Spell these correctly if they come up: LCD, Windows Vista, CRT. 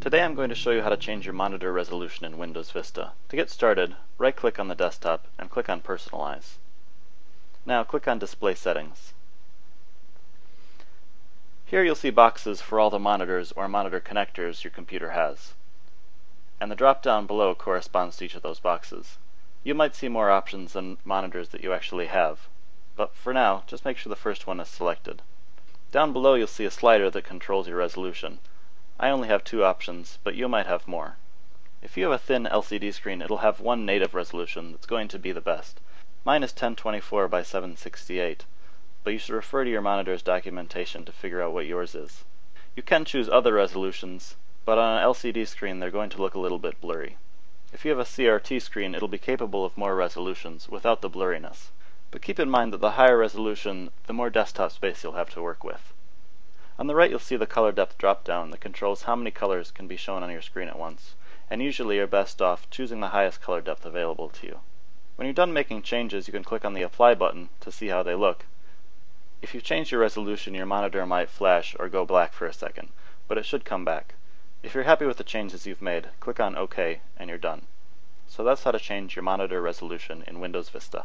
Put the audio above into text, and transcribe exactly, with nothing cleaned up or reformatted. Today I'm going to show you how to change your monitor resolution in Windows Vista. To get started, right-click on the desktop and click on Personalize. Now click on Display Settings. Here you'll see boxes for all the monitors or monitor connectors your computer has, and the drop-down below corresponds to each of those boxes. You might see more options than monitors that you actually have, but for now, just make sure the first one is selected. Down below you'll see a slider that controls your resolution. I only have two options, but you might have more. If you have a thin L C D screen, it'll have one native resolution that's going to be the best. Mine is ten twenty-four by seven sixty-eight, but you should refer to your monitor's documentation to figure out what yours is. You can choose other resolutions, but on an L C D screen they're going to look a little bit blurry. If you have a C R T screen, it'll be capable of more resolutions without the blurriness. But keep in mind that the higher resolution, the more desktop space you'll have to work with. On the right you'll see the color depth drop-down that controls how many colors can be shown on your screen at once, and usually you're best off choosing the highest color depth available to you. When you're done making changes, you can click on the Apply button to see how they look. If you've changed your resolution, your monitor might flash or go black for a second, but it should come back. If you're happy with the changes you've made, click on OK and you're done. So that's how to change your monitor resolution in Windows Vista.